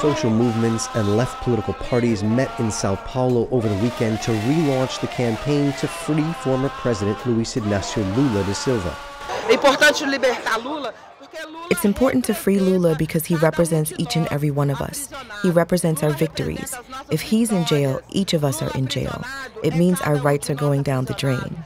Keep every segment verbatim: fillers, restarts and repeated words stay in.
social movements and left political parties met in Sao Paulo over the weekend to relaunch the campaign to free former President Luiz Inácio Lula da Silva. It's important to free Lula because he represents each and every one of us. He represents our victories. If he's in jail, each of us are in jail. It means our rights are going down the drain.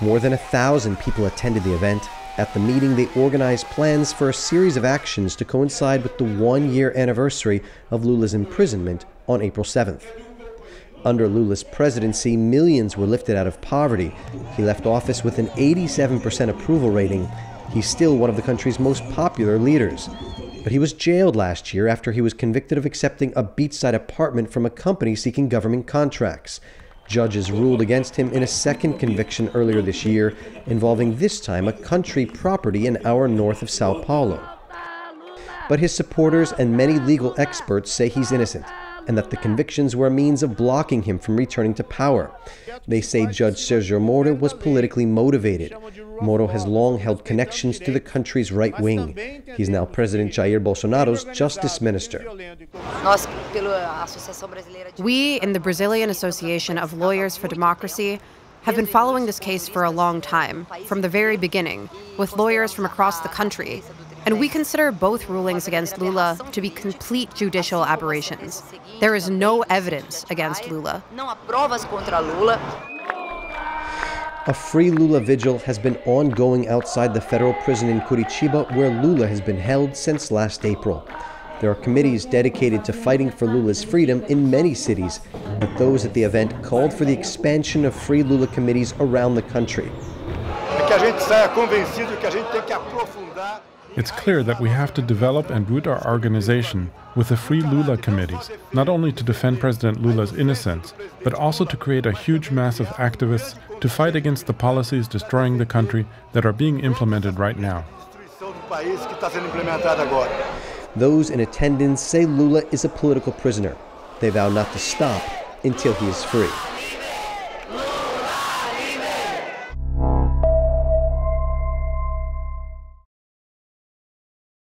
More than a thousand people attended the event. At the meeting, they organized plans for a series of actions to coincide with the one-year anniversary of Lula's imprisonment on April seventh. Under Lula's presidency, millions were lifted out of poverty. He left office with an eighty-seven percent approval rating. He's still one of the country's most popular leaders. But he was jailed last year after he was convicted of accepting a beachside apartment from a company seeking government contracts. Judges ruled against him in a second conviction earlier this year, involving this time a country property an hour north of Sao Paulo. But his supporters and many legal experts say he's innocent, and that the convictions were a means of blocking him from returning to power. They say Judge Sergio Moro was politically motivated. Moro has long held connections to the country's right wing. He's now President Jair Bolsonaro's justice minister. We in the Brazilian Association of Lawyers for Democracy have been following this case for a long time, from the very beginning, with lawyers from across the country. And we consider both rulings against Lula to be complete judicial aberrations. There is no evidence against Lula. A Free Lula vigil has been ongoing outside the federal prison in Curitiba, where Lula has been held since last April. There are committees dedicated to fighting for Lula's freedom in many cities, but those at the event called for the expansion of Free Lula committees around the country. It's clear that we have to develop and root our organization with the Free Lula committees, not only to defend President Lula's innocence, but also to create a huge mass of activists to fight against the policies destroying the country that are being implemented right now. Those in attendance say Lula is a political prisoner. They vow not to stop until he is free.